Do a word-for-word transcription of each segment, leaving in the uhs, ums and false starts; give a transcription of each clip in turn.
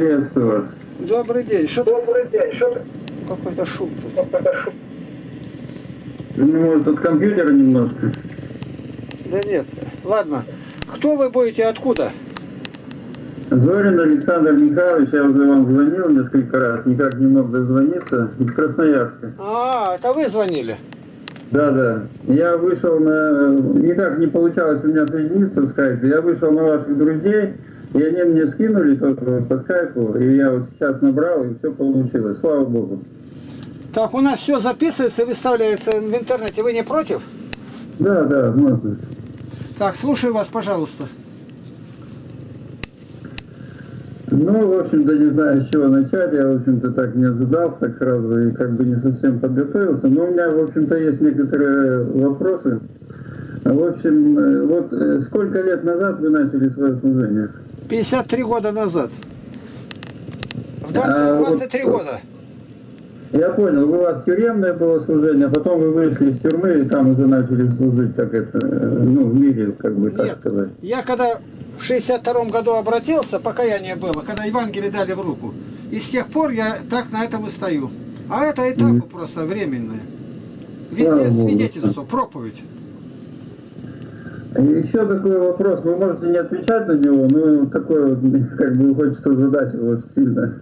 приветствую вас. Добрый день. Что Добрый день. Что Какой-то шум. Какой-то шум. Может, от компьютера немножко? Да нет. Ладно. Кто вы будете, откуда? Зорин Александр Михайлович, я уже вам звонил несколько раз, никак не мог дозвониться, из Красноярска. А, это вы звонили? Да, да. Я вышел на... Никак не получалось у меня соединиться в скайпе, я вышел на ваших друзей, и они мне скинули по скайпу, и я вот сейчас набрал, и все получилось, слава богу. Так, у нас все записывается и выставляется в интернете, вы не против? Да, да, можно. Так, слушаю вас, пожалуйста. Ну, в общем-то, не знаю, с чего начать. Я, в общем-то, так не ожидал, так сразу и как бы не совсем подготовился. Но у меня, в общем-то, есть некоторые вопросы. В общем, вот сколько лет назад вы начали свое служение? пятьдесят три года назад. В двадцать, двадцать три а вот, года. Я понял, у вас тюремное было служение, а потом вы вышли из тюрьмы и там уже начали служить, так это, ну, в мире, как бы. Нет, так сказать. Я когда... В шестьдесят втором году обратился, покаяние было, когда Евангелие дали в руку. И с тех пор я так на этом и стою. А это этапы mm. просто временные. Везде свидетельство, проповедь. Еще такой вопрос, вы можете не отвечать на него, но такой вот, как бы, хочется задать его сильно.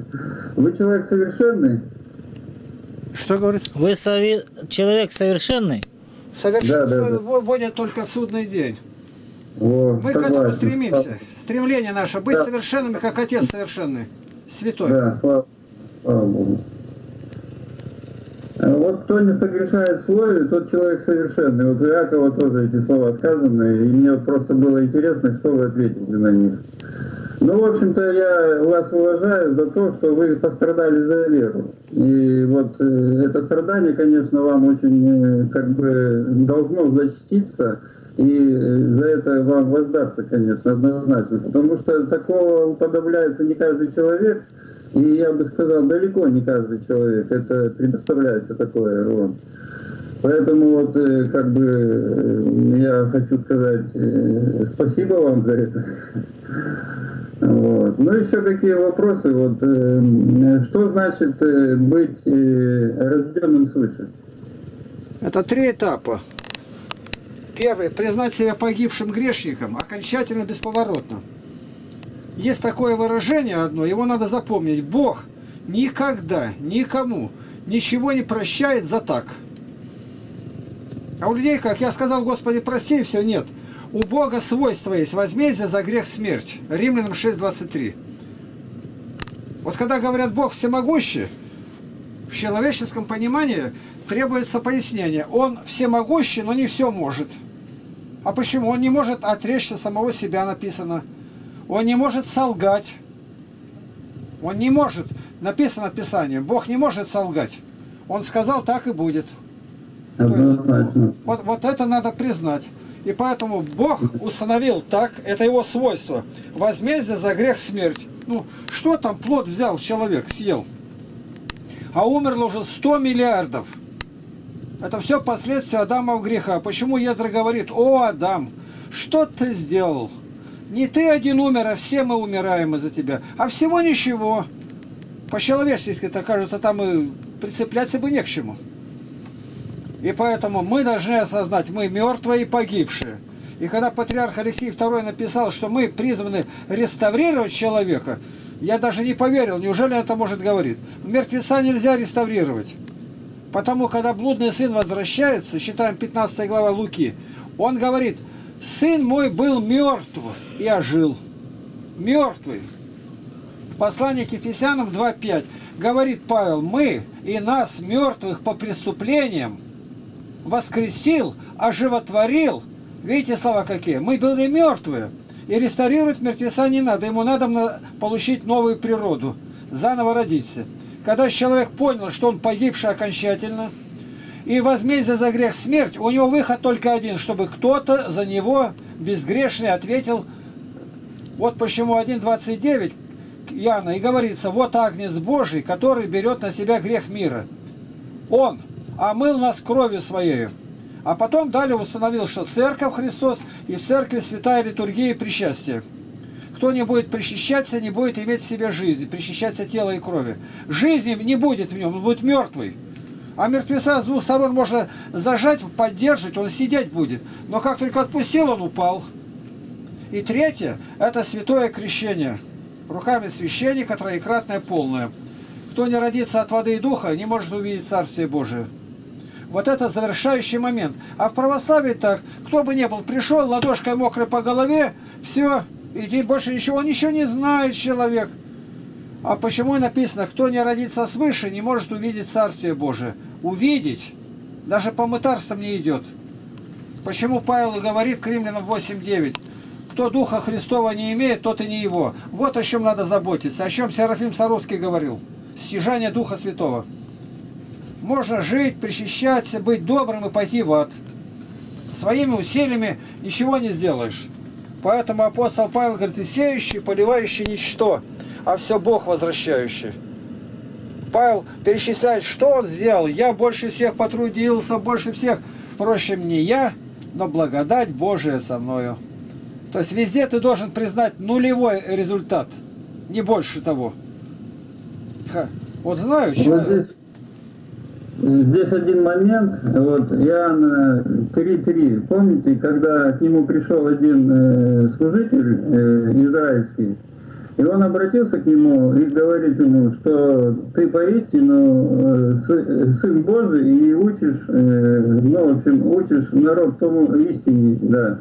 Вы человек совершенный? Что говорит? Вы сове... человек совершенный? Совершенство да, да, да. будет только в судный день. Вот, мы согласен. К этому стремимся. Стремление наше быть да. совершенными, как Отец совершенный, святой. Да, слава, слава Богу. Вот кто не согрешает в слове, тот человек совершенный. Вот у Иакова тоже эти слова сказаны, и мне просто было интересно, что вы ответите на них. Ну, в общем-то, я вас уважаю за то, что вы пострадали за веру. И вот это страдание, конечно, вам очень, как бы, должно зачтиться. И за это вам воздастся, конечно, однозначно. Потому что такого уподобляется не каждый человек. И я бы сказал, далеко не каждый человек. Это предоставляется такое. Вот. Поэтому вот, как бы, я хочу сказать спасибо вам за это. Вот. Ну, еще какие вопросы. Вот, что значит быть рожденным свыше? Это три этапа. Первый. Признать себя погибшим грешником окончательно, бесповоротно. Есть такое выражение одно, его надо запомнить. Бог никогда, никому, ничего не прощает за так. А у людей, как я сказал, Господи, прости, и все, нет. У Бога свойство есть, возмездие за грех смерть. Римлянам шесть двадцать три. Вот когда говорят Бог всемогущий, в человеческом понимании требуется пояснение. Он всемогущий, но не все может. А почему? Он не может отречься самого себя, написано. Он не может солгать. Он не может. Написано в Писании. Бог не может солгать. Он сказал, так и будет. Есть, вот, вот это надо признать. И поэтому Бог установил так. Это его свойство. Возмездие за грех смерть. Ну, что там плод взял человек, съел? А умерло уже сто миллиардов. Это все последствия Адамова греха. Почему Ездра говорит, о, Адам, что ты сделал? Не ты один умер, а все мы умираем из-за тебя. А всего ничего. По-человечески, это кажется, там и прицепляться бы не к чему. И поэтому мы должны осознать, мы мертвые и погибшие. И когда патриарх Алексей второй написал, что мы призваны реставрировать человека, я даже не поверил, неужели это может говорить. Мертвеца нельзя реставрировать. Потому, когда блудный сын возвращается, считаем пятнадцатая глава Луки, он говорит, сын мой был мертв и ожил. Мертвый. В послании к Ефесянам два пять говорит Павел, мы и нас, мертвых по преступлениям, воскресил, оживотворил. Видите слова какие? Мы были мертвые. И реставрировать мертвеца не надо. Ему надо получить новую природу. Заново родиться. Когда человек понял, что он погибший окончательно, и возмездие за грех смерть, у него выход только один, чтобы кто-то за него безгрешный ответил. Вот почему один двадцать девять Иоанна и говорится, вот Агнец Божий, который берет на себя грех мира. Он омыл нас кровью своей. А потом далее установил, что Церковь Христос и в Церкви святая литургия и причастие. Кто не будет причащаться, не будет иметь в себе жизни, причащаться тела и крови. Жизни не будет в нем, он будет мертвый. А мертвеца с двух сторон можно зажать, поддерживать, он сидеть будет. Но как только отпустил, он упал. И третье, это святое крещение. Руками священника, троекратное, полное. Кто не родится от воды и духа, не может увидеть Царствие Божие. Вот это завершающий момент. А в православии так, кто бы ни был, пришел, ладошкой мокрой по голове, все, и больше ничего, он ничего не знает, человек. А почему написано, кто не родится свыше, не может увидеть Царствие Божие? Увидеть, даже по мытарствам не идет. Почему Павел и говорит к Римлянам восемь девять? Кто Духа Христова не имеет, тот и не его. Вот о чем надо заботиться, о чем Серафим Саровский говорил. Стяжание Духа Святого. Можно жить, причащаться, быть добрым и пойти в ад. Своими усилиями ничего не сделаешь. Поэтому апостол Павел говорит, и сеющий, поливающий ничто, а все Бог возвращающий. Павел перечисляет, что он сделал. Я больше всех потрудился, больше всех. Впрочем, не я, но благодать Божия со мною. То есть везде ты должен признать нулевой результат, не больше того. Ха. Вот знаю, человек. Вот здесь, здесь один момент, вот Иоанна три три, помните, когда к нему пришел один э, служитель э, израильский, и он обратился к нему и говорит ему, что ты поистину Сын Божий и учишь, ну, в общем, учишь народ тому истине, да.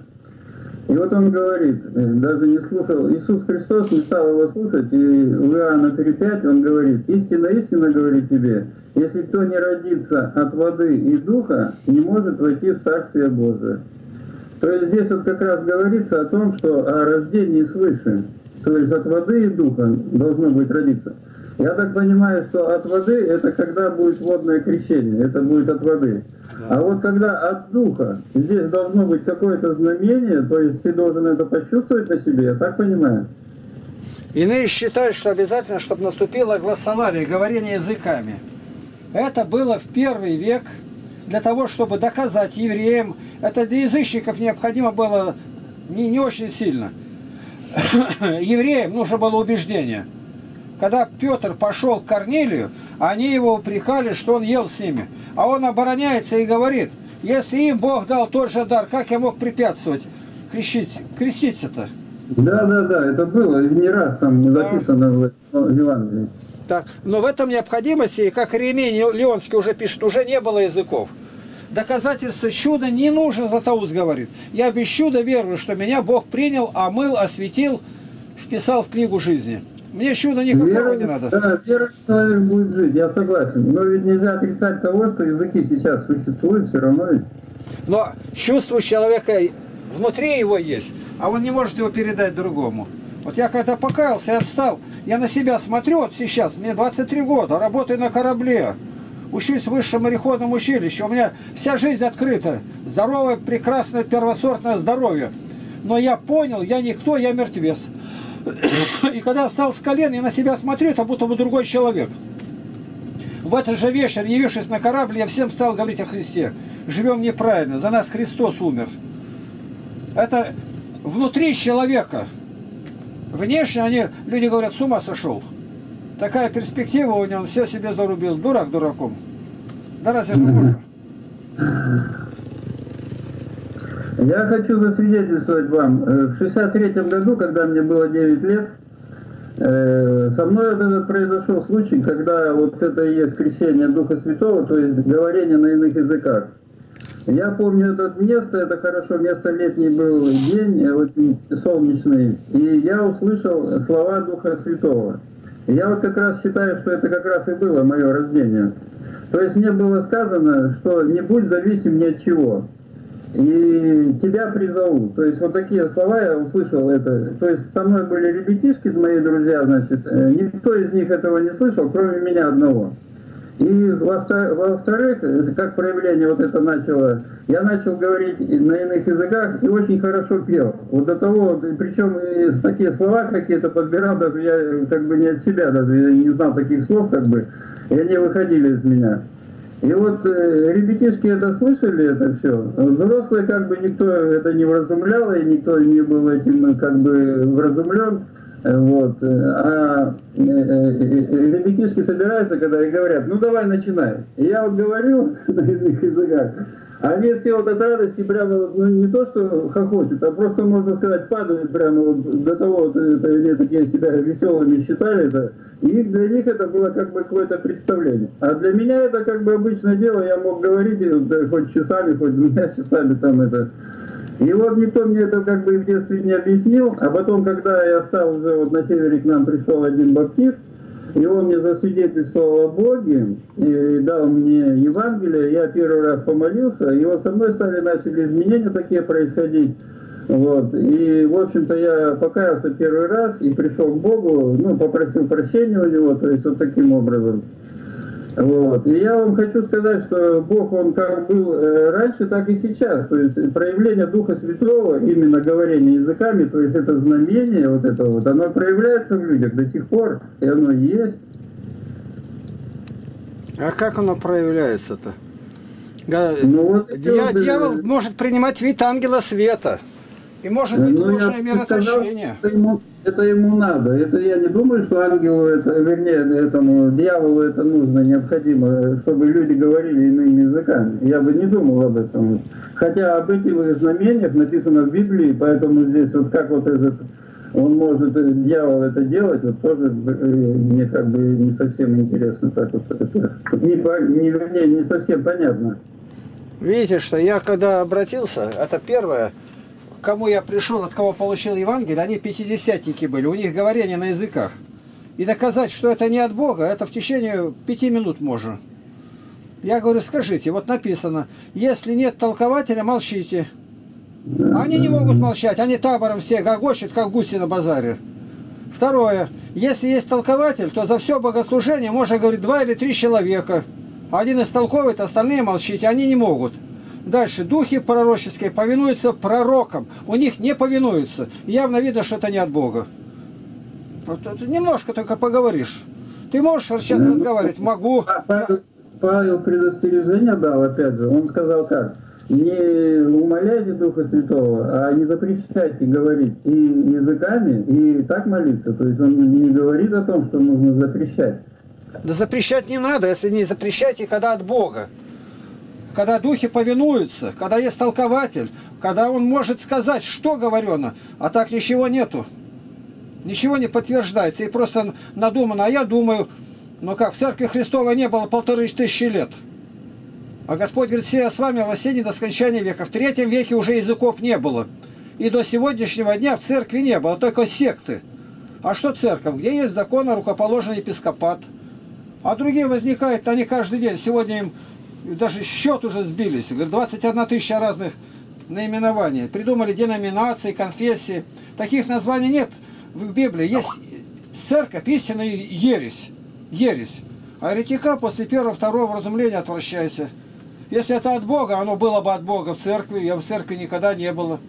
И вот он говорит, даже не слушал, Иисус Христос не стал его слушать, и в Иоанна три пять он говорит, истина, истина, говорит тебе, если кто не родится от воды и духа, не может войти в Царствие Божие. То есть здесь вот как раз говорится о том, что о рождении свыше. То есть от воды и духа должно будет родиться. Я так понимаю, что от воды это когда будет водное крещение, это будет от воды. Да. А вот когда от духа, здесь должно быть какое-то знамение, то есть ты должен это почувствовать на себе, я так понимаю? Иные считают, что обязательно, чтобы наступило глоссоларие, говорение языками. Это было в первый век для того, чтобы доказать евреям. Это для язычников необходимо было не, не очень сильно. Евреям нужно было убеждение. Когда Петр пошел к Корнилию, они его упрекали, что он ел с ними. А он обороняется и говорит, если им Бог дал тот же дар, как я мог препятствовать креститься-то? Да, да, да, это было не раз там записано, да, в Евангелии. Так, но в этом необходимости, и как Ремень Леонский уже пишет, уже не было языков. Доказательство чуда не нужно, Златоуст говорит. Я без чуда верую, что меня Бог принял, омыл, осветил, вписал в книгу жизни. Мне чудо никакого вера, не надо. Да, вера человек будет жить, я согласен. Но ведь нельзя отрицать того, что языки сейчас существуют, все равно ведь. Но чувство человека внутри его есть, а он не может его передать другому. Вот я когда покаялся, я встал, я на себя смотрю, вот сейчас, мне двадцать три года, работаю на корабле, учусь в высшем мореходном училище, у меня вся жизнь открыта, здоровое, прекрасное, первосортное здоровье. Но я понял, я никто, я мертвец. И когда встал с колен, я на себя смотрю, это будто бы другой человек. В этот же вечер, явившись на корабль, я всем стал говорить о Христе. Живем неправильно, за нас Христос умер. Это внутри человека. Внешне они, люди говорят, с ума сошел. Такая перспектива у него, он все себе зарубил. Дурак дураком. Да разве же можно? Я хочу засвидетельствовать вам, в шестьдесят третьем году, когда мне было девять лет, со мной вот этот произошел случай, когда вот это и есть крещение Духа Святого, то есть говорение на иных языках. Я помню это место, это хорошо, место летний был день, очень солнечный, и я услышал слова Духа Святого. Я вот как раз считаю, что это как раз и было мое рождение. То есть мне было сказано, что не будь зависим ни от чего. И тебя призову. То есть вот такие слова я услышал это. То есть со мной были ребятишки, мои друзья, значит, никто из них этого не слышал, кроме меня одного. И во-вторых, как проявление вот это начало, я начал говорить на иных языках и очень хорошо пел. Вот до того, причем и такие слова какие-то подбирал, даже я как бы не от себя, даже я не знал таких слов, как бы, и они выходили из меня. И вот э, ребятишки это слышали, это все. А взрослые как бы никто это не вразумлял, и никто не был этим как бы вразумлен. Вот. А э, э, ребятишки собираются, когда и говорят, ну давай начинай. И я вот говорю на иных языках, они все вот от радости прямо, ну не то что хохочут, а просто, можно сказать, падают прямо вот до того, вот, это, они такие себя веселыми считали, да. И для них это было как бы какое-то представление. А для меня это как бы обычное дело, я мог говорить да, хоть часами, хоть двумя часами там это. И вот никто мне это как бы в детстве не объяснил, а потом, когда я стал уже вот на севере, к нам пришел один баптист, и он мне засвидетельствовал о Боге, и дал мне Евангелие, я первый раз помолился, и вот со мной стали, начали изменения такие происходить. Вот. И, в общем-то, я покаялся первый раз и пришел к Богу, ну, попросил прощения у него, то есть вот таким образом. Вот. И я вам хочу сказать, что Бог, Он как был раньше, так и сейчас. То есть проявление Духа Святого, именно говорение языками, то есть это знамение вот это вот, оно проявляется в людях до сих пор, и оно есть. А как оно проявляется-то? Ну, вот Дья, вот, дьявол да. может принимать вид ангела света. И может быть ну, ложное мироточение. Это ему, это ему надо. Это я не думаю, что ангелу, это, вернее, этому дьяволу это нужно, необходимо, чтобы люди говорили иными языками. Я бы не думал об этом. Хотя об этих знамениях написано в Библии, поэтому здесь вот как вот этот, он может, дьявол это делать, вот тоже мне как бы не совсем интересно. Так вот, не, не, вернее, не совсем понятно. Видите, что я когда обратился, это первое, к кому я пришел, от кого получил Евангелие, они пятидесятники были, у них говорение на языках. И доказать, что это не от Бога, это в течение пяти минут можно. Я говорю, скажите, вот написано, если нет толкователя, молчите. Они не могут молчать, они табором все гогочут, как гуси на базаре. Второе, если есть толкователь, то за все богослужение можно говорить два или три человека. Один истолковывает, остальные молчите, они не могут. Дальше. Духи пророческие повинуются пророкам. У них не повинуются. Явно видно, что это не от Бога. Вот, немножко только поговоришь. Ты можешь сейчас ну, разговаривать? Могу. Павел, Павел предостережение дал, опять же. Он сказал как? Не умоляйте Духа Святого, а не запрещайте говорить и языками, и так молиться. То есть он не говорит о том, что нужно запрещать. Да запрещать не надо, если не запрещайте, когда от Бога. Когда духи повинуются, когда есть толкователь, когда он может сказать, что говорено, а так ничего нету. Ничего не подтверждается. И просто надумано. А я думаю, ну как, в церкви Христовой не было полторы тысячи лет. А Господь говорит, все с вами во все дни до скончания века. В третьем веке уже языков не было. И до сегодняшнего дня в церкви не было, только секты. А что церковь? Где есть законно рукоположенный епископат? А другие возникают, они каждый день. Сегодня им... Даже счет уже сбились. двадцать одна тысяча разных наименований. Придумали деноминации, конфессии. Таких названий нет в Библии. Есть церковь, истинная ересь. Ересь. А еретика после первого, второго вразумления отвращайся. Если это от Бога, оно было бы от Бога в церкви. Я в церкви никогда не было.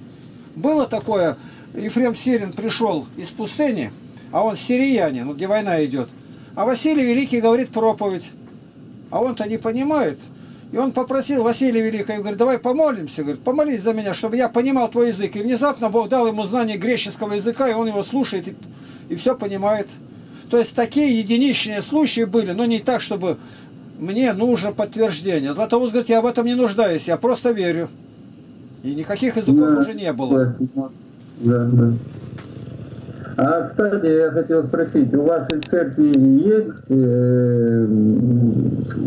Было такое. Ефрем Сирин пришел из пустыни, а он сириянин, где война идет. А Василий Великий говорит проповедь. А он-то не понимает. И он попросил Василия Великого, говорит, давай помолимся, говорит, помолись за меня, чтобы я понимал твой язык. И внезапно Бог дал ему знание греческого языка, и он его слушает и, и все понимает. То есть такие единичные случаи были, но не так, чтобы мне нужно подтверждение. Златоуст говорит, я в этом не нуждаюсь, я просто верю. И никаких языков да, уже не было. Да, да. А, кстати, я хотел спросить, у вашей церкви есть э,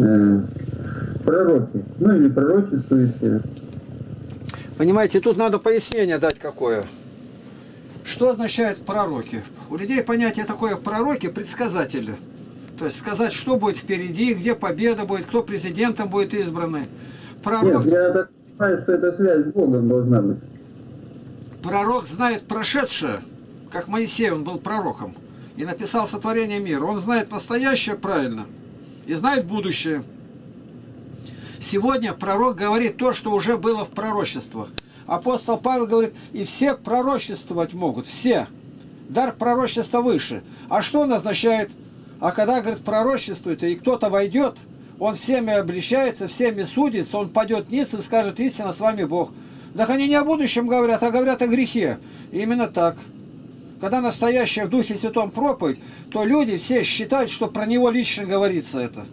э, пророки? Ну, или пророчествующие? Понимаете, тут надо пояснение дать какое. Что означает пророки? У людей понятие такое пророки, предсказатели. То есть сказать, что будет впереди, где победа будет, кто президентом будет избранный. Пророк... Нет, я так понимаю, что эта связь с Богом должна быть. Пророк знает прошедшее. Как Моисей, он был пророком и написал сотворение мира. Он знает настоящее правильно и знает будущее. Сегодня пророк говорит то, что уже было в пророчествах. Апостол Павел говорит, и все пророчествовать могут, все. Дар пророчества выше. А что он означает? А когда, говорит, пророчествует, и кто-то войдет, Он всеми обрещается, всеми судится, он падет ниц и скажет: истина с вами Бог. Да они не о будущем говорят, а говорят о грехе. И именно так. Когда настоящая в Духе Святом проповедь, то люди все считают, что про него лично говорится это.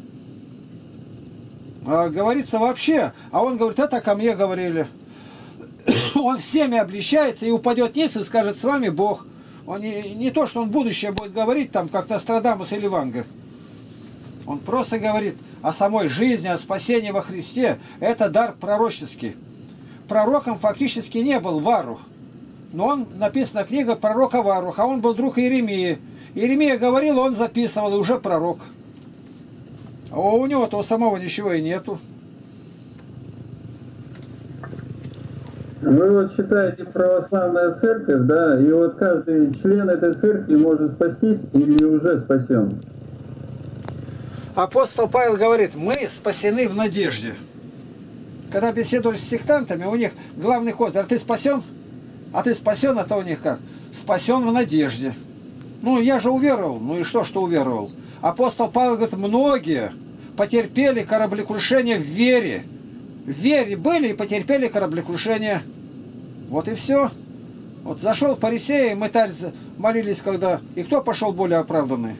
А говорится вообще. А он говорит: это ко мне говорили. Он всеми обрещается и упадет ниц и скажет: с вами Бог. Он не, не то, что он будущее будет говорить, там, как Нострадамус или Ванга. Он просто говорит о самой жизни, о спасении во Христе. Это дар пророческий. Пророком фактически не был Варух. Но он, написана книга пророка Варуха, а он был друг Иеремии. Иеремия говорил, он записывал, и уже пророк. А у него-то у самого ничего и нету. Вы вот считаете православная церковь, да, и вот каждый член этой церкви может спастись или уже спасен? Апостол Павел говорит: мы спасены в надежде. Когда беседуешь с сектантами, у них главный козырь: а ты спасен? А ты спасен, а то у них как? Спасен в надежде. Ну, я же уверовал. Ну и что, что уверовал? Апостол Павел говорит: многие потерпели кораблекрушение в вере. В вере были и потерпели кораблекрушение. Вот и все. Вот зашел фарисей, мы тарь молились, когда... И кто пошел более оправданный?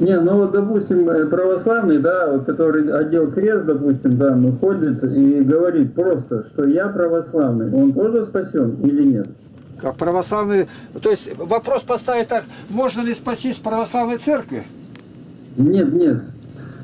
Не, ну вот, допустим, православный, да, вот, который одел крест, допустим, да, ну, ходит и говорит просто, что я православный, он тоже спасен или нет? Как православный, то есть вопрос поставить так: можно ли спастись в православной церкви? Нет, нет.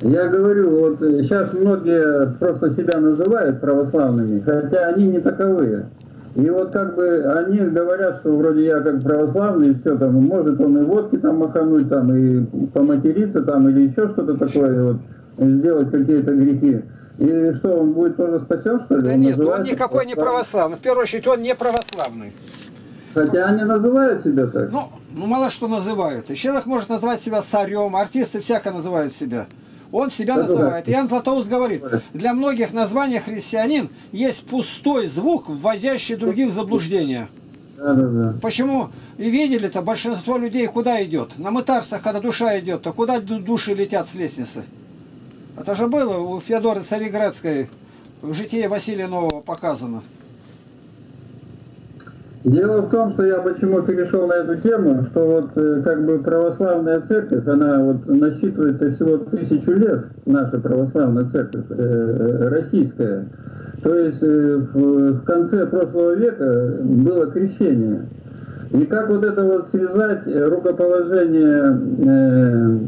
Я говорю, вот сейчас многие просто себя называют православными, хотя они не таковые. И вот как бы они говорят, что вроде я как православный, и все там, может он и водки там махануть, там, и поматериться там, или еще что-то такое, вот, сделать какие-то грехи. И что, он будет тоже спасен, что ли? Да он нет, он никакой не православный. В первую очередь, он не православный. Хотя они называют себя так. Ну, ну мало что называют. И человек может назвать себя царем, артисты всяко называют себя. Он себя да, называет. Да. Иоанн Златоуст говорит: для многих название христианин есть пустой звук, вводящий других в заблуждение. Да, да, да. Почему? И видели-то большинство людей куда идет? На мытарствах, когда душа идет, то куда души летят с лестницы? Это же было у Феодоры Цариградской в житии Василия Нового показано. Дело в том, что я почему перешел на эту тему, что вот как бы православная церковь, она вот насчитывает всего тысячу лет, наша православная церковь, э, российская. То есть э, в, в конце прошлого века было крещение. И как вот это вот связать рукоположение э,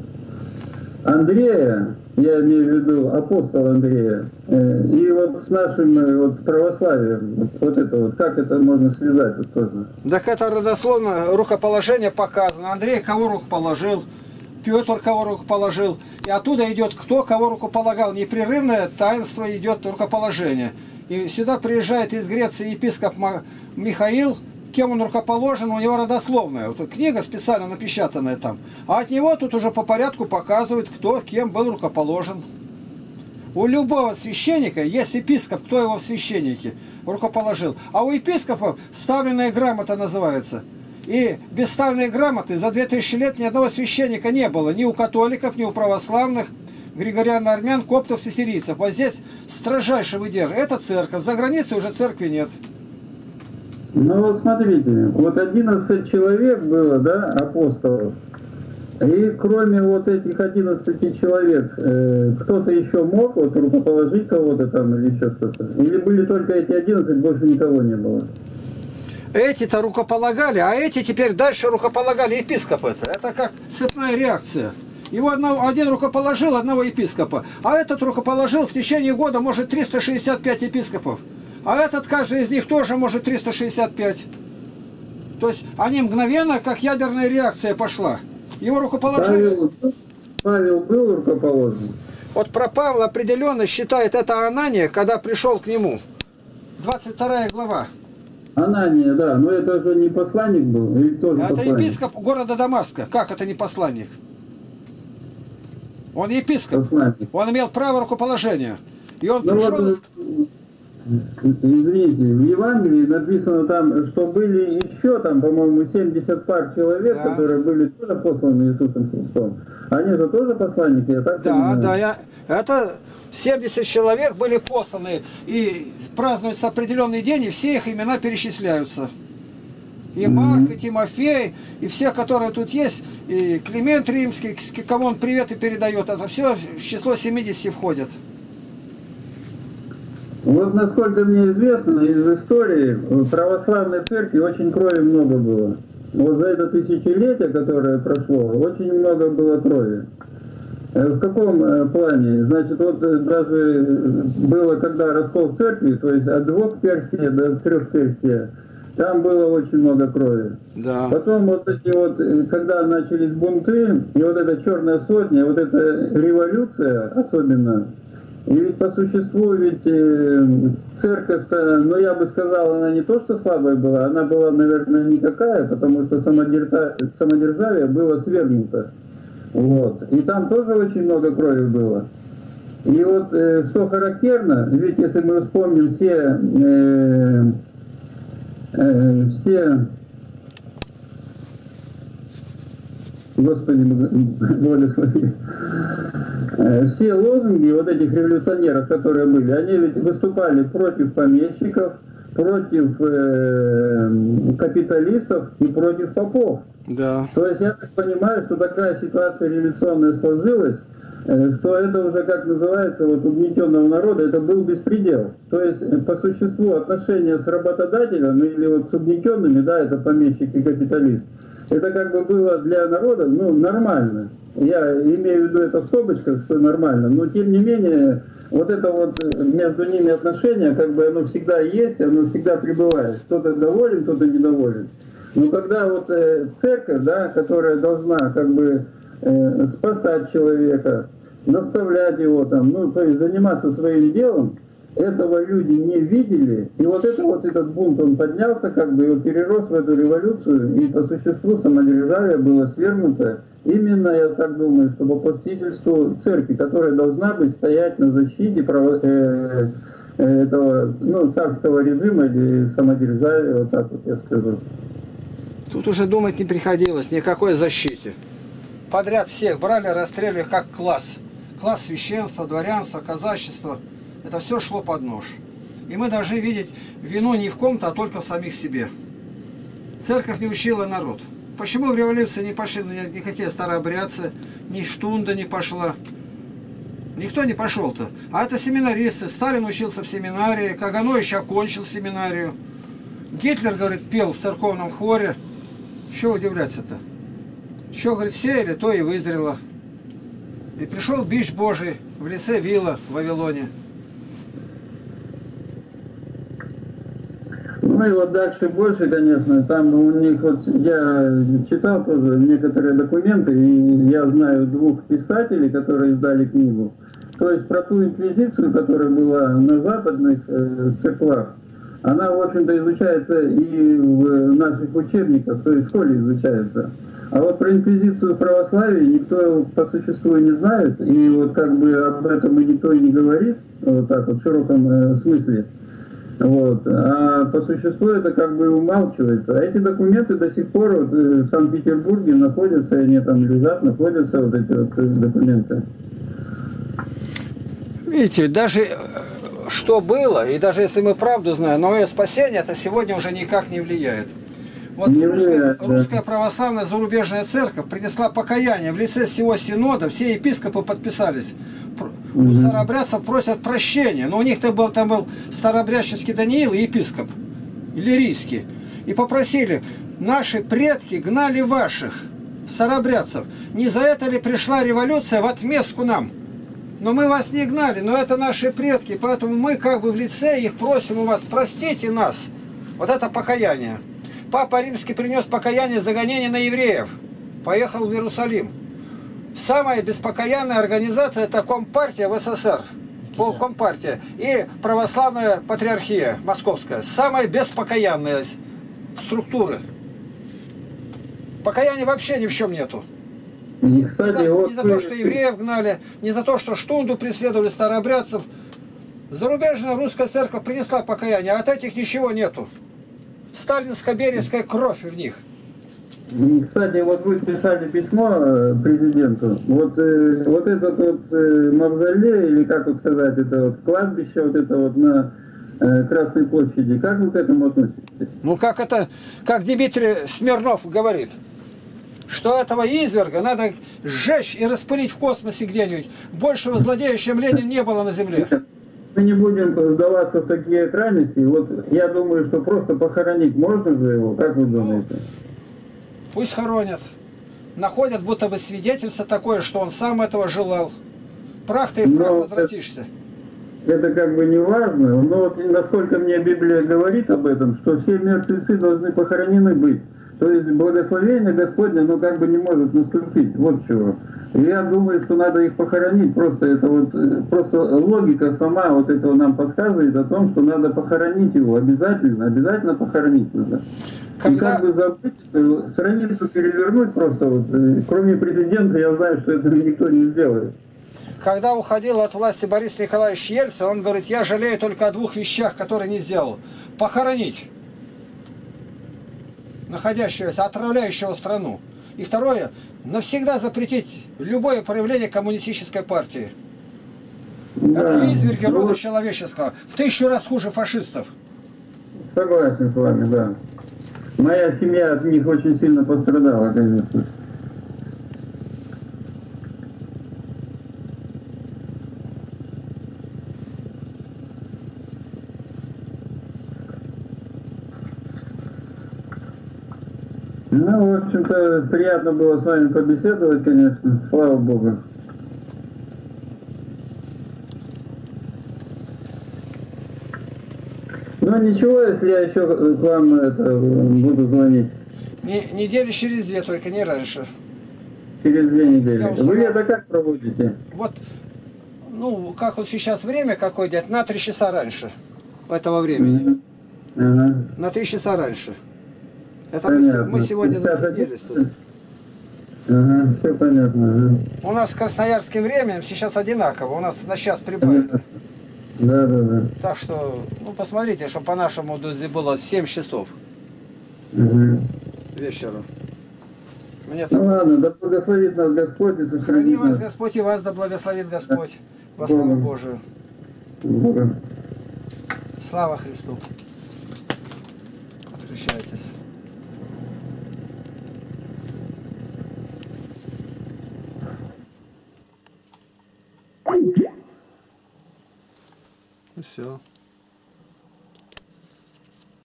Андрея, я имею в виду апостола Андрея, и вот с нашим вот православием, вот это вот, как это можно связать вот тоже? Так это родословно рукоположение показано. Андрей кого руку положил, Петр кого руку положил, и оттуда идет кто кого руку полагал. Непрерывное таинство идет рукоположение. И сюда приезжает из Греции епископ Михаил, кем он рукоположен, у него родословная. Вот книга специально напечатанная там. А от него тут уже по порядку показывают, кто кем был рукоположен. У любого священника есть епископ, кто его в священнике рукоположил. А у епископов ставленная грамота называется. И без ставленной грамоты за две тысячи лет ни одного священника не было. Ни у католиков, ни у православных, григориан-армян, коптов, сирийцев. Вот здесь строжайше выдерживают. Это церковь. За границей уже церкви нет. Ну вот смотрите, вот одиннадцать человек было, да, апостолов, и кроме вот этих одиннадцати человек, э, кто-то еще мог вот рукоположить кого-то там или еще что-то? Или были только эти одиннадцать, больше никого не было? Эти-то рукополагали, а эти теперь дальше рукополагали епископы. Это, это как цепная реакция. Его одного, один рукоположил одного епископа, а этот рукоположил в течение года, может, триста шестьдесят пять епископов. А этот, каждый из них тоже может триста шестьдесят пять. То есть они мгновенно, как ядерная реакция пошла. Его рукоположение... Павел, Павел был рукоположен. Вот про Павла определенно считает это Анания, когда пришел к нему. двадцать вторая глава. Анания, да. Но это же не посланник был? Или тоже это посланник? Епископ города Дамаска. Как это не посланник? Он епископ. Посланник. Он имел право рукоположения. И он ну, пришел... Вот... Извините, в Евангелии написано там, что были еще там, по-моему, семьдесят пар человек, да, которые были тоже посланы Иисусом Христом. Они же тоже посланники, я так понимаю. Да, да, я... это семьдесят человек были посланы, и празднуется определенный день, и все их имена перечисляются. И Марк, mm-hmm. и Тимофей, и все, которые тут есть, и Климент Римский, кому он привет и передает, это все в число семидесяти входит. Вот насколько мне известно из истории, в православной церкви очень крови много было. Вот за это тысячелетие, которое прошло, очень много было крови. В каком плане? Значит, вот даже было, когда раскол церкви, то есть от двух перстей до трех перстей, там было очень много крови. Да. Потом вот эти вот, когда начались бунты, и вот эта черная сотня, вот эта революция особенно. И ведь по существу, ведь церковь-то, ну я бы сказал, она не то что слабая была, она была, наверное, никакая, потому что самодержавие было свергнуто. Вот. И там тоже очень много крови было. И вот что характерно, ведь если мы вспомним все, э, э, все, Господи, благослови. Все лозунги вот этих революционеров, которые были, они ведь выступали против помещиков, против э, капиталистов и против попов. Да. То есть я так понимаю, что такая ситуация революционная сложилась, э, что это уже, как называется, вот угнетенного народа, это был беспредел. То есть по существу отношения с работодателем или вот с угнетенными, да, это помещик и капиталист, это как бы было для народа, ну, нормально. Я имею в виду это в скобочках, что нормально, но тем не менее, вот это вот между ними отношение, как бы оно всегда есть, оно всегда пребывает. Кто-то доволен, кто-то недоволен. Но когда вот э, церковь, да, которая должна как бы э, спасать человека, наставлять его там, ну, то есть заниматься своим делом, этого люди не видели, и вот это вот этот бунт, он поднялся, как бы, и он перерос в эту революцию, и по существу самодержавие было свергнуто. Именно, я так думаю, что по попустительству церкви, которая должна быть стоять на защите право, э, этого, ну, царского режима или самодержавия, вот так вот я скажу. Тут уже думать не приходилось, никакой защите. Подряд всех брали, расстреливали как класс. Класс священства, дворянства, казачества. Это все шло под нож. И мы должны видеть вину не в ком-то, а только в самих себе. Церковь не учила народ. Почему в революции не пошли никакие старообрядцы, ни Штунда не пошла? Никто не пошел-то. А это семинаристы. Сталин учился в семинарии, Каганович окончил семинарию. Гитлер, говорит, пел в церковном хоре. Чего удивляться-то? Что, говорит, сеяли, то и вызрело. И пришел бич Божий в лице Вила в Вавилоне. Ну и вот дальше больше, конечно, там у них, вот я читал тоже некоторые документы, и я знаю двух писателей, которые издали книгу. То есть про ту инквизицию, которая была на западных э, церквах, она, в общем-то, изучается и в наших учебниках, то есть в школе изучается. А вот про инквизицию православия никто по существу не знает, и вот как бы об этом и никто не говорит, вот так вот в широком э, смысле. Вот. А по существу это как бы умалчивается. А эти документы до сих пор вот в Санкт-Петербурге находятся, они там лежат, находятся вот эти вот документы. Видите, даже что было, и даже если мы правду знаем, но ее спасение это сегодня уже никак не влияет. Вот не влияет, русская, да. Русская православная зарубежная церковь принесла покаяние в лице всего синода, все епископы подписались. У старообрядцев просят прощения, но у них-то был, там был старообрядческий Даниил и епископ Лирийский. И попросили, наши предки гнали ваших старообрядцев. Не за это ли пришла революция в отместку нам? Но мы вас не гнали, но это наши предки, поэтому мы как бы в лице их просим у вас, простите нас. Вот это покаяние. Папа Римский принес покаяние за гонение на евреев. Поехал в Иерусалим. Самая беспокаянная организация – это Компартия в СССР, полкомпартия, и православная патриархия московская. Самая беспокаянная структуры. Покаяния вообще ни в чем нету. Не за, не за то, что евреев гнали, не за то, что Штунду преследовали старообрядцев. Зарубежная русская церковь принесла покаяние, а от этих ничего нету. Сталинско-березская кровь в них. Кстати, вот вы писали письмо президенту. Вот, вот этот вот мавзолей, или как вот сказать, это вот кладбище, вот это вот на Красной площади. Как вы к этому относитесь? Ну как это, как Дмитрий Смирнов говорит, что этого изверга надо сжечь и распылить в космосе где-нибудь. Большего злодея, чем Ленин, не было на Земле. Мы не будем сдаваться в такие крайности. Вот я думаю, что просто похоронить можно же его, как вы думаете? Пусть хоронят. Находят будто бы свидетельство такое, что он сам этого желал. Прах ты и прах возвратишься. Это, это как бы не важно, но вот насколько мне Библия говорит об этом, что все мертвецы должны похоронены быть. То есть благословение Господне, оно как бы не может наступить. Вот чего. Я думаю, что надо их похоронить. Просто это вот, просто логика сама вот этого нам подсказывает о том, что надо похоронить его. Обязательно, обязательно похоронить надо. Когда... И как бы забыть, страницу перевернуть просто. Вот. Кроме президента, я знаю, что этого никто не сделает. Когда уходил от власти Борис Николаевич Ельцин, он говорит, я жалею только о двух вещах, которые не сделал. Похоронить находящегося, отравляющего страну. И второе, навсегда запретить любое проявление коммунистической партии. Да. Это изверги рода ну, человеческого. В тысячу раз хуже фашистов. Согласен с вами, да. Моя семья от них очень сильно пострадала, конечно. Ну, в общем-то, приятно было с вами побеседовать, конечно, слава Богу. Ну, ничего, если я еще к вам это, буду звонить. Не, недели через две, только не раньше. Через две недели. Вы это как проводите? Вот, ну, как вот сейчас время какое идет, на три часа раньше этого времени. Ага. На три часа раньше. Это мы, мы сегодня засиделись тут. Ага, все понятно. Ага. У нас с красноярским временем сейчас одинаково. У нас на час прибавили. Да, да, да. Так что, ну, посмотрите, что по-нашему было семь часов угу. вечером. Мне там... Ну ладно, да благословит нас Господь и сохранит. Храни вас Господь и вас да благословит Господь. Во славу Божию. Бога. Слава Христу. Отключайтесь. Все.